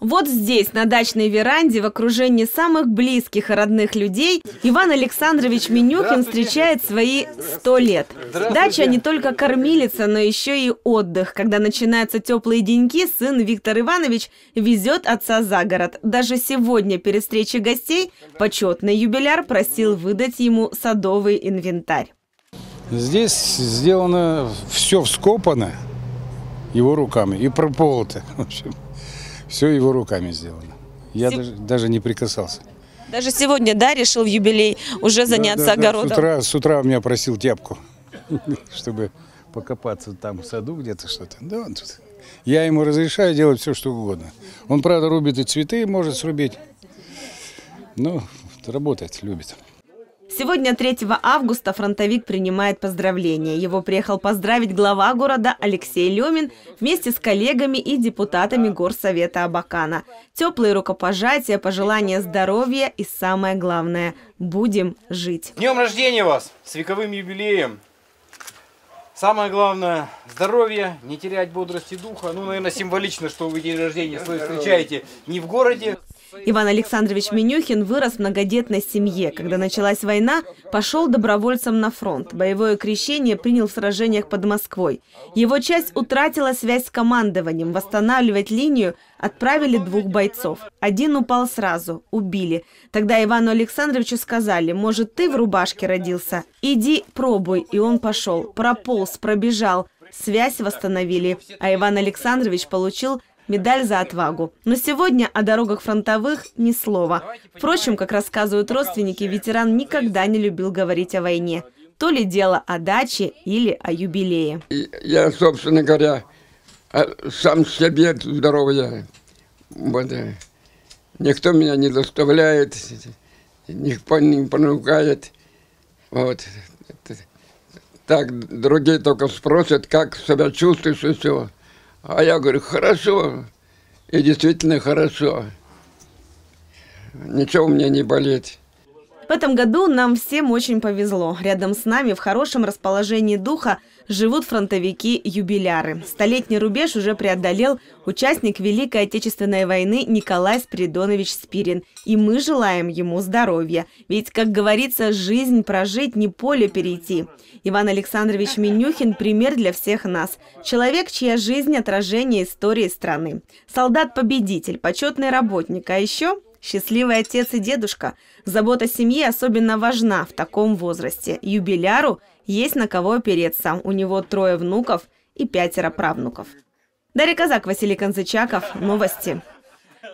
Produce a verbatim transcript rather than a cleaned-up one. Вот здесь, на дачной веранде, в окружении самых близких и родных людей, Иван Александрович Минюхин встречает свои сто лет. Дача не только кормилица, но еще и отдых. Когда начинаются теплые деньки, сын Виктор Иванович везет отца за город. Даже сегодня, перед встречей гостей, почетный юбиляр просил выдать ему садовый инвентарь. Здесь сделано, все вскопано его руками и прополото, в общем. Все его руками сделано. Я Сем... даже, даже не прикасался. Даже сегодня, да, решил в юбилей уже заняться да, да, огородом? Да, с, утра, с утра у меня просил тяпку, чтобы покопаться там в саду где-то что-то. Да, он тут. Я ему разрешаю делать все, что угодно. Он, правда, рубит и цветы, может срубить. Но работает, любит. Сегодня, третьего августа, фронтовик принимает поздравления. Его приехал поздравить глава города Алексей Лёмин вместе с коллегами и депутатами Горсовета Абакана. Теплые рукопожатия, пожелания здоровья и, самое главное, будем жить. С днем рождения вас, с вековым юбилеем. Самое главное – здоровье, не терять бодрости духа. Ну, наверное, символично, что вы день рождения свой встречаете не в городе. Иван Александрович Минюхин вырос в многодетной семье. Когда началась война, пошел добровольцем на фронт. Боевое крещение принял в сражениях под Москвой. Его часть утратила связь с командованием. Восстанавливать линию отправили двух бойцов. Один упал сразу, убили. Тогда Ивану Александровичу сказали: может, ты в рубашке родился? Иди, пробуй. И он пошел, прополз, пробежал. Связь восстановили. А Иван Александрович получил медаль за отвагу. Но сегодня о дорогах фронтовых ни слова. Впрочем, как рассказывают родственники, ветеран никогда не любил говорить о войне. То ли дело о даче или о юбилее. Я, собственно говоря, сам себе здоровье. Вот. Никто меня не заставляет, никто не понукает. Вот. Так, другие только спросят, как себя чувствуешь и все. А я говорю, хорошо, и действительно хорошо, ничего у меня не болит. В этом году нам всем очень повезло. Рядом с нами в хорошем расположении духа живут фронтовики-юбиляры. Столетний рубеж уже преодолел участник Великой Отечественной войны Николай Спиридонович Спирин. И мы желаем ему здоровья. Ведь, как говорится, жизнь прожить, не поле перейти. Иван Александрович Минюхин – пример для всех нас. Человек, чья жизнь – отражение истории страны. Солдат-победитель, почетный работник, а еще счастливый отец и дедушка. Забота семьи особенно важна в таком возрасте. Юбиляру есть на кого опереться. У него трое внуков и пятеро правнуков. Дарья Казак, Василий Конзычаков. Новости.